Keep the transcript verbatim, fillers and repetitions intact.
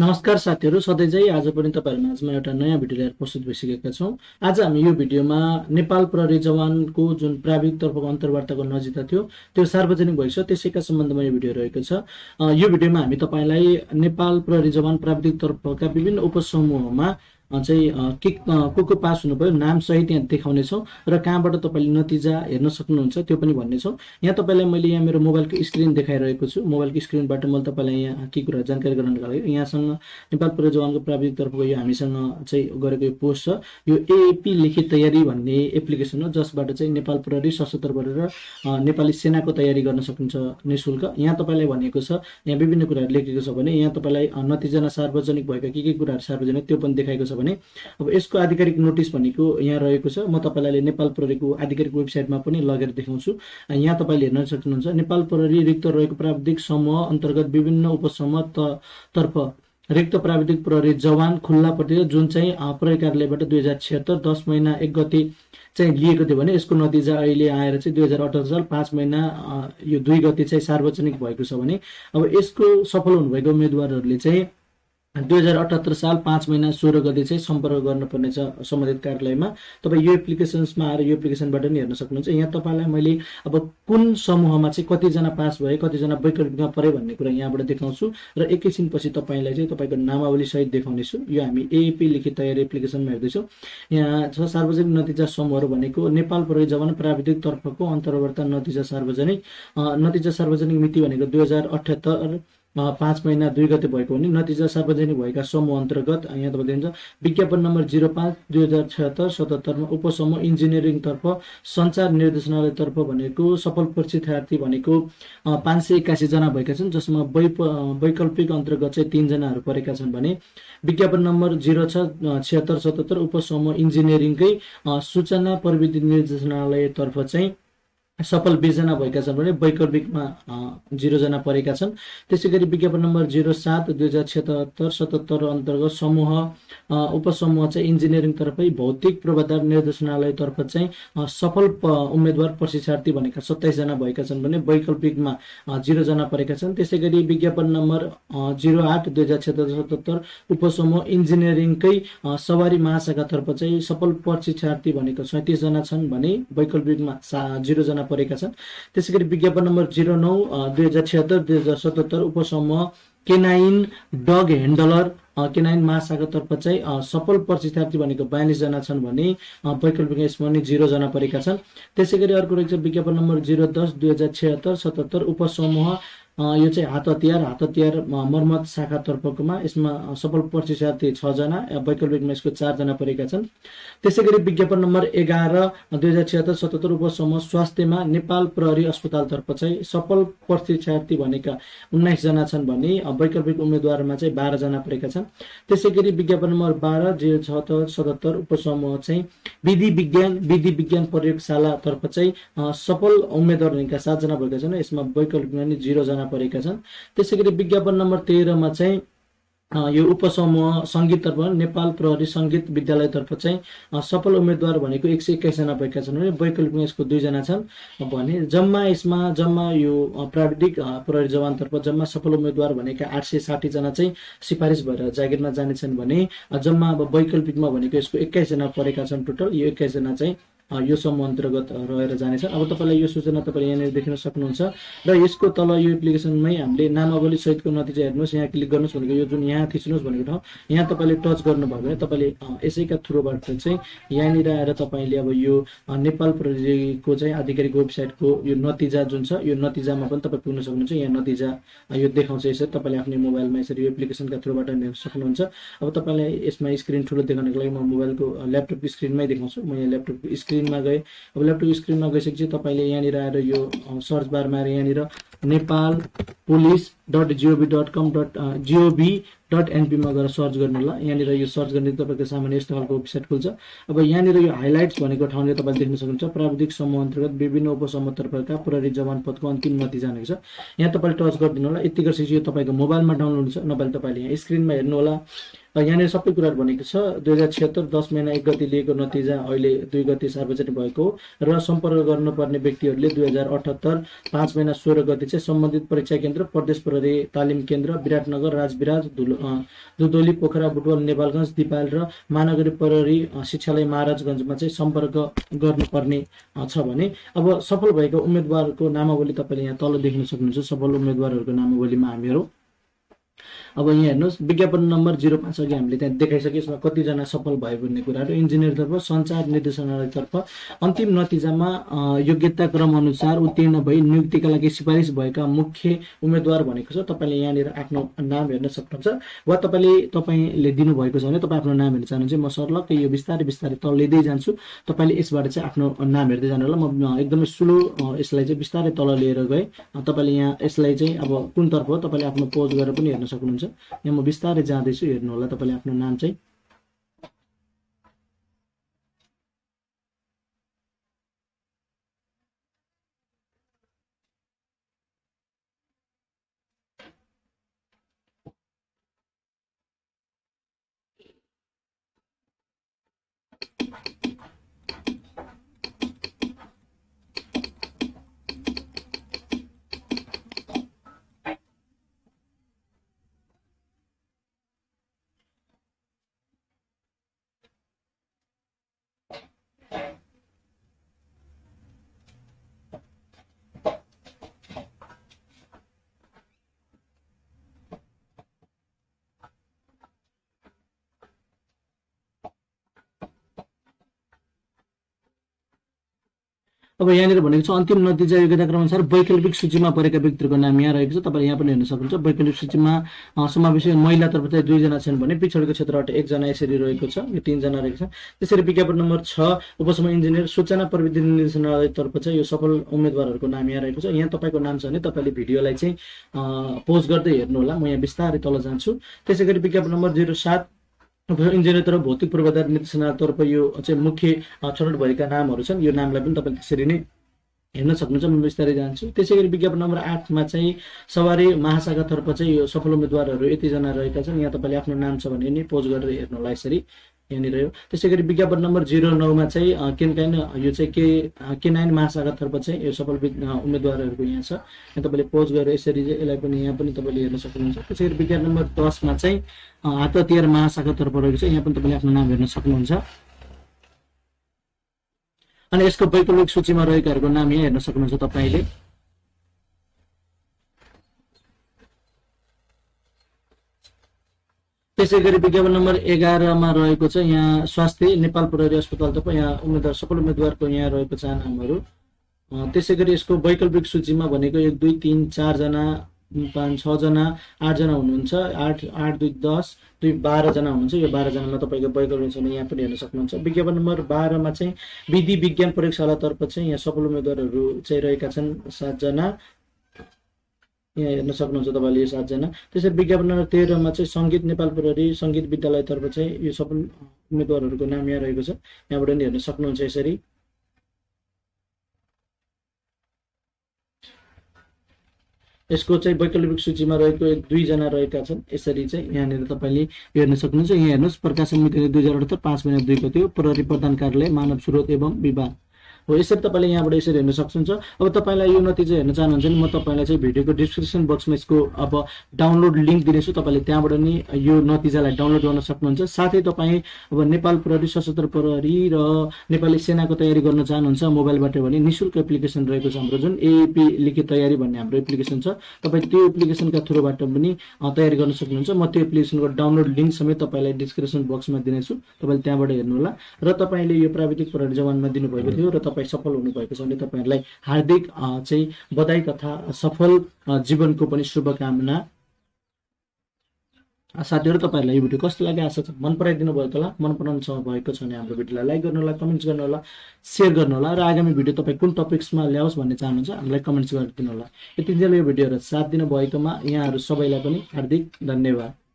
नमस्कार साथीहरु, सधैँझै आज पनि तपाईहरु माझमा एउटा नयाँ भिडियो लिएर प्रस्तुत भइसकेका छौं। आज हामी यो भिडियोमा नेपाल प्रहरी जवानको जुन प्राविधिक तर्फको अन्तर्वार्ताको नजिता थियो त्यो सार्वजनिक भइसक्यो, त्यसैका सम्बन्धमा यो भिडियो रहेको छ। यो भिडियोमा हामी तपाईलाई नेपाल प्रहरी जवान प्राविधिक तर्फका विभिन्न उपसमूहमा चाहिँ के को को पास हुनुभयो नाम सहित यहाँ देखाउनेछौँ र कहाँबाट तपाईले नतिजा हेर्न सक्नुहुन्छ त्यो पनि भन्नेछौँ। यहाँ तपाईलाई मैले यहाँ मेरो मोबाइलको स्क्रिन देखाइरहेको छु। मोबाइलको स्क्रिनबाट मैले तपाईलाई यहाँ के कुरा जानकारी गराउनका लागि यहाँसँग नेपाल प्रहरी जवानको प्राविधिक तर्फको यो हामीसँग चाहिँ गरेको यो पोस्ट छ। यो एएपी लिखित तयारी भन्ने एप्लिकेसन हो जसबाट चाहिँ नेपाल प्रहरी सशस्त्र बल र नेपाली सेनाको तयारी गर्न सकिन्छ निःशुल्क। यहाँ तपाईलाई भनेको छ, यहाँ विभिन्न कुराहरू लेखेको छ भने यहाँ तपाईलाई नतिजा सार्वजनिक भएका के के कुराहरू सार्वजनिक त्यो पनि देखाएको छ। भने अब यसको आधिकारिक नोटिस भनेको यहाँ रहेको छ। म तपाईलाई नेपाल प्रहरीको आधिकारिक वेबसाइटमा पनि लगेर देखाउँछु। यहाँ तपाईले हेर्न सक्नुहुन्छ नेपाल प्रहरी रिक्त रहेको प्राविधिक समूह अन्तर्गत विभिन्न उपसमूह तर्फ रिक्त प्राविधिक प्रहरी जवान खुल्ला परेको जुन चाहिँ प्रहरी कार्यालयबाट दुई हजार छिहत्तर दस महिना एक गते चाहिँ लिएको थियो भने यसको नतिजा अहिले आएर चाहिँ दुई हजार अठार साल पाँच महिना यो दुई गते चाहिँ सार्वजनिक भएको छ। भने अब यसको सफल हुनुभएको उम्मेदवारहरूले चाहिँ दुई हजार अठहत्तर साल पाँच महीना सोह्र गते चाहिँ सम्पर्क गर्नुपर्ने छ सम्बन्धित कार्यालयमा। तपाईँ यो एप्लिकेसन्समा आएर यो एप्लिकेसनबाट पनि हेर्न सक्नुहुन्छ। यहाँ तपाईँलाई मैले अब कुन समूहमा चाहिँ कतिजना पास भए कतिजना वैकल्पिकमा परे भन्ने कुरा यहाँबाट देखाउँछु र एकैछिनपछि तपाईँलाई चाहिँ तपाईँको नामावली सहित देखाउनेछु। यो हामी एएपी लिखित तयारी एप्लिकेसनमा हेर्दैछौँ। यहाँ छ सार्वजनिक नतिजा समूहहरू भनेको नेपाल प्रहरी जवान प्राविधिक तर्फको अन्तर्वार्ता नतिजा सार्वजनिक। नतिजा सार्वजनिक मिति भनेको दुई हजार अठहत्तर पाँच महीना दुई गते भएको हुने नतिजा सार्वजनिक भएका समूह अन्तर्गत यहाँ तपाईँ दिन्छ विज्ञापन नम्बर जीरो पाँच दुई हजार छहत्तर सतहत्तरमा उपसमूह इन्जिनियरिङ्ग तर्फ सञ्चार निर्देशनालय तर्फ भनेको सफल परीक्षार्थी भनेको पाँच सय एक्कासी जना भएका छन् जसमा वैप वैकल्पिक अन्तर्गत चाहिँ तीनजनाहरू परेका छन्। भने विज्ञापन नम्बर जीरो छ छिहत्तर सतहत्तर उपसमूह इन्जिनियरिङकै सूचना प्रविधि निर्देशनालय तर्फ चाहिँ सफल बीस जना भएका छन् भने वैकल्पिकमा जीरो जना परेका छन्। त्यसै गरी विज्ञापन नम्बर जीरो सात दुई हजार छिहत्तर सतहत्तर अन्तर्गत समूह उपसमूह चाहिँ इन्जिनियरिङ तर्फै भौतिक पूर्वाधार निर्देशनालय तर्फ चाहिँ सफल उम्मेदवार प्रशिक्षार्थी भनेका सत्ताइस जना भएका छन् भने वैकल्पिकमा जीरो जना परेका छन्। त्यसै गरी विज्ञापन नम्बर जीरो आठ दुई हजार छिहत्तर सतहत्तर उपसमूह इन्जिनियरिङकै सवारी महाशाखा तर्फ चाहिँ सफल प्रशिक्षार्थी भनेको सैँतिस जना छन् भने वैकल्पिकमा जीरो जना परेका छन्। त्यसैगरी विज्ञापन नम्बर जीरो नौ दुई हजार छिहत्तर दुई हजार सतहत्तर उपसमूह केनाइन डग हेन्डलर केनाइन महाशाखा तर्फ चाहिँ सफल प्रशिक्षार्थी भनेको बयालिस जना छन् भने वैकल्पिक यसमा पनि जीरो जना परेका छन्। त्यसैगरी अर्को रहेको छ विज्ञापन नम्बर जीरो दस दुई हजार छिहत्तर सतहत्तर उपसमूह यो चाहिँ हातहतियार हातहतियार मर्मत शाखा तर्फकोमा यसमा सफल परीक्षार्थी छ जना वैकल्पिकमा यसको चारजना परेका छन्। त्यसै गरी विज्ञापन नम्बर एघार दुई हजार छिहत्तर सतहत्तर उपसमूह स्वास्थ्यमा नेपाल प्रहरी अस्पताल तर्फ चाहिँ सफल परीक्षार्थी भनेका उन्नाइस जना छन् भने वैकल्पिक उम्मेदवारमा चाहिँ बाह्र जना परेका छन्। त्यसै गरी विज्ञापन नम्बर बाह्र दुई हजार छिहत्तर सतहत्तर उपसमूह चाहिँ विधि विज्ञान विधि विज्ञान प्रयोगशाला तर्फ चाहिँ सफल उम्मेदवार भनेका सातजना भएका छन् यसमा वैकल्पिकमा नि जीरो जना परेका छन्। त्यसैगरी विज्ञापन नम्बर तेह्र मा चाहिँ यो उपसमूह संगीत तर्फ नेपाल प्रहरी संगीत विद्यालय तर्फ चाहिँ सफल उम्मेदवार भनेको एक सय एक्काइसजना भएका छन् भने वैकल्पिक यसको दुईजना छन्। भने जम्मा यसमा जम्मा यो प्राविधिक प्रहरी जवान तर्फ जम्मा सफल उम्मेदवार भनेका आठ सय साठीजना चाहिँ सिफारिस भएर जागिरमा जानेछन् भने जम्मा अब वैकल्पिकमा भनेको यसको एक्काइसजना परेका छन्। टोटल यो एक्काइसजना चाहिँ यो समूह अन्तर्गत रहेर जानेछ। अब तपाईँलाई यो सूचना तपाईँले यहाँनिर देख्न सक्नुहुन्छ र यसको तल यो एप्लिकेसनमै हामीले नामावली सहितको नतिजा हेर्नुहोस् यहाँ क्लिक गर्नुहोस् भनेको यो जुन यहाँ थिच्नुहोस् भनेको ठाउँ यहाँ तपाईँले टच गर्नुभयो भने तपाईँले यसैका थ्रुबाट चाहिँ यहाँनिर आएर तपाईँले अब यो नेपाल प्रहरीको चाहिँ आधिकारिक वेबसाइटको यो नतिजा जुन छ यो नतिजामा पनि तपाईँ पुग्न सक्नुहुन्छ। यहाँ नतिजा यो देखाउँछ। यसरी तपाईँले आफ्नो मोबाइलमा यसरी यो एप्लिकेसनका थ्रुबाट हेर्न सक्नुहुन्छ। अब तपाईँलाई यसमा स्क्रिन ठुलो देखाउनको लागि म मोबाइलको ल्यापटपको स्क्रिनमै देखाउँछु। म यहाँ ल्यापटपको स्क्रिन स्क्रिनमा गए। अब ल्यापटप स्क्रिनमा गइसकेपछि तपाईँले यहाँनिर आएर यो सर्च बारमा आएर यहाँनिर Nepal police dot gov dot com dot gov डट एनपीमा गएर सर्च गर्नु होला। यहाँनिर यो सर्च गर्ने तपाईँको सामान्य यस्तो खालको वेबसाइट खुल्छ। अब यहाँनिर यो हाइलाइट्स भनेको ठाउँले तपाईँले देख्न सक्नुहुन्छ प्राविधिक समूह अन्तर्गत विभिन्न उपसमूह तर्फका प्रहरी जवान पदको अन्तिम नतिजा भनेको छ। यहाँ तपाईँले टच गरिदिनु होला। यति गरिसकेपछि यो तपाईँको मोबाइलमा डाउनलोड हुन्छ, नभए तपाईँले यहाँ स्क्रिनमा हेर्नु होला। यहाँ सबै कुराहरु भनेको छ। दुई हजार छिहत्तर दस महिना एक गति लिएको नतिजा अहिले दुई गति सार्वजनिक भएको र सम्पर्क गर्नुपर्ने व्यक्तिहरूले दुई हजार अठहत्तर पाँच महिना सोह्र गति चाहिँ सम्बन्धित परीक्षा केन्द्र प्रदेश प्रहरी तालिम केन्द्र विराटनगर राजविराज दुधौली पोखरा बुटवल नेपालगंज दिपाल र महानगरी प्रहरी शिक्षालय महाराजगंजमा चाहिँ सम्पर्क गर्नुपर्ने छ भने अब सफल भएको उम्मेदवारको नामावली तपाईले यहाँ तल देख्न सक्नुहुन्छ। सफल उम्मेदवारहरूको नामावलीमा हामीहरु अब यहाँ हेर्नुहोस् विज्ञापन नम्बर जीरो पांच अगि हामीले त्यहाँ देखाइसक्यो यसमा कतिजना सफल भयो भन्ने कुराहरु। इन्जिनियरतर्फ सञ्चार निर्देशनालयतर्फ अन्तिम नतिजामा योग्यता क्रम अनुसार उत्तीर्ण भई नियुक्तिका लागि सिफारिस भएका मुख्य उम्मेदवार भनेको छ तपाईले यहाँनिर आफ्नो नाम हेर्न सक्नुहुन्छ वा तपाईले तपाईले दिनु भएको छ भने तपाई आफ्नो नाम हेर्न चाहनुहुन्छ। म सरलक्कै यो बिस्तारै बिस्तारै तल लिदै जान्छु, तपाईले यसबाट चाहिँ आफ्नो नाम हेर्दै जानु होला। म एकदमै स्लो यसलाई चाहिँ बिस्तारै तल लिएर गए, तपाईले यहाँ यसलाई चाहिँ अब कुन तर्फ हो तपाईले आफ्नो पोज गरेर पनि हेर्न सक्नुहुन्छ। यहाँ म बिस्तारै जाँदैछु, हेर्नु होला तपाईँले आफ्नो नाम चाहिँ अब यहाँ भनेको छ अन्तिम नतिजा योग्यता क्रम अनुसार वैकल्पिक सूचीमा परेका व्यक्तिहरूको नाम यहाँ रहेको छ। तपाईँले यहाँ पनि हेर्न सक्नुहुन्छ वैकल्पिक सूचीमा समावेश महिलातर्फ चाहिँ दुईजना छन् भने पिछडको क्षेत्रबाट एकजना यसरी रहेको छ, यो तीनजना रहेको छ। त्यसरी विज्ञापन नम्बर छ उपसमूह इन्जिनियर सूचना प्रविधि निर्देशनालयतर्फ चाहिँ यो सफल उम्मेदवारहरूको नाम यहाँ रहेको छ। यहाँ तपाईँको नाम छ भने तपाईँले भिडियोलाई चाहिँ पोस्ट गर्दै हेर्नु होला। म यहाँ बिस्तारै तल जान्छु। त्यसै गरी विज्ञापन नम्बर जीरो सात इन्जिनियरतर्फ भौतिक पूर्वाधार निर्देशनालयतर्फ यो चाहिँ मुख्य छनौट भएका नामहरू छन्, यो नामलाई पनि तपाईँले त्यसरी नै हेर्न सक्नुहुन्छ। म बिस्तारै जान्छु। त्यसै गरी विज्ञापन नम्बर आठमा चाहिँ सवारी महाशाखातर्फ चाहिँ यो सफल उम्मेदवारहरू यतिजना रहेका छन्। यहाँ तपाईँले आफ्नो नाम छ भने नि पोज गरेर हेर्नु होला यसरी यहाँनिर हो। त्यसै गरी विज्ञापन नम्बर जीरो नौमा चाहिँ केनाइन यो चाहिँ के केनाइन महाशाखातर्फ चाहिँ यो सफल उम्मेदवारहरूको यहाँ छ, यहाँ तपाईँले पोज गरेर यसरी चाहिँ यसलाई पनि यहाँ पनि तपाईँले हेर्न सक्नुहुन्छ। त्यसै गरी विज्ञापन नम्बर दसमा चाहिँ हातहतियार महाशाखातर्फ रहेको छ, यहाँ पनि तपाईँले आफ्नो नाम हेर्न सक्नुहुन्छ। अनि यसको वैकल्पिक सूचीमा रहेकाहरूको नाम यहाँ हेर्न सक्नुहुन्छ तपाईँले। त्यसै गरी विज्ञापन नम्बर एघारमा रहेको छ यहाँ स्वास्थ्य नेपाल प्रहरी अस्पताल तर्फ यहाँ उम्मेदवार सफल उम्मेदवारको यहाँ रहेको छ नामहरू। त्यसै गरी यसको वैकल्पिक सूचीमा भनेको एक दुई तिन चारजना पाँच छजना आठजना हुनुहुन्छ, आठ आठ दुई दस दुई बाह्रजना हुनुहुन्छ। यो बाह्रजनामा तपाईँको वैकल्पिक छ यहाँ पनि हेर्न सक्नुहुन्छ। विज्ञापन नम्बर बाह्रमा चाहिँ विधि विज्ञान प्रयोगशालातर्फ चाहिँ यहाँ सफल उम्मेदवारहरू चाहिँ रहेका छन् सातजना, यहाँ हेर्न सक्नुहुन्छ तपाईँले यो सातजना। त्यसरी विज्ञापन नम्बर तेह्रमा चाहिँ सङ्गीत नेपाल प्रहरी संगीत विद्यालयतर्फ चाहिँ यो सफल उम्मेदवारहरूको नाम यहाँ रहेको छ, यहाँबाट पनि हेर्न सक्नुहुन्छ यसरी। यसको चाहिँ वैकल्पिक सूचीमा रहेको एक दुईजना रहेका छन्, यसरी चाहिँ यहाँनिर तपाईँले हेर्न सक्नुहुन्छ। यहाँ हेर्नुहोस् प्रकाशन मिति दुई हजार अठहत्तर पाँच महिना दुई गते प्रहरी प्रधान कार्यालय मानव स्रोत एवं विभाग हो। यसरी तपाईँले यहाँबाट यसरी हेर्न सक्नुहुन्छ। अब तपाईँलाई यो नतिजा हेर्न चाहनुहुन्छ भने म तपाईँलाई चाहिँ भिडियोको डिस्क्रिप्सन बक्समा यसको अब डाउनलोड लिङ्क दिनेछु, तपाईँले त्यहाँबाट नि यो नतिजालाई डाउनलोड गर्न सक्नुहुन्छ। साथै तपाईँ अब नेपाल प्रहरी सशस्त्र प्रहरी र नेपाली सेनाको तयारी गर्न चाहनुहुन्छ मोबाइलबाट भने निःशुल्क एप्लिकेसन रहेको छ हाम्रो, जुन एएपी लिखित तयारी भन्ने हाम्रो एप्लिकेसन छ। तपाईँ त्यो एप्लिकेसनका थ्रुबाट पनि तयारी गर्न सक्नुहुन्छ। म त्यो एप्लिकेसनको डाउनलोड लिङ्क समेत तपाईँलाई डिस्क्रिप्सन बक्समा दिनेछु, तपाईँले त्यहाँबाट हेर्नुहोला। र तपाईँले यो प्राविधिक प्रहरी जवानमा दिनुभएको थियो र तपाईँ सफल हुनुभएको छ भने तपाईहरुलाई हार्दिक चाहिँ बधाई तथा सफल जीवनको पनि शुभकामना। साथीहरु तपाईहरुलाई यो भिडियो कस्तो लाग्यो आशा छ मन पराइदिनु भयो होला। मन पराउनु भएको छ भने हाम्रो भिडियोलाई लाइक गर्नु होला, कमेन्ट्स गर्नु होला, शेयर गर्नु होला र आगामी भिडियो तपाईँ कुन टपिक्समा ल्याओस् भन्ने चाहनुहुन्छ हामीलाई कमेन्ट्स गरिदिनु होला। यतिन्जेल यो भिडियोहरु साथ दिनु भएकोमा यहाँहरु सबैलाई पनि हार्दिक धन्यवाद।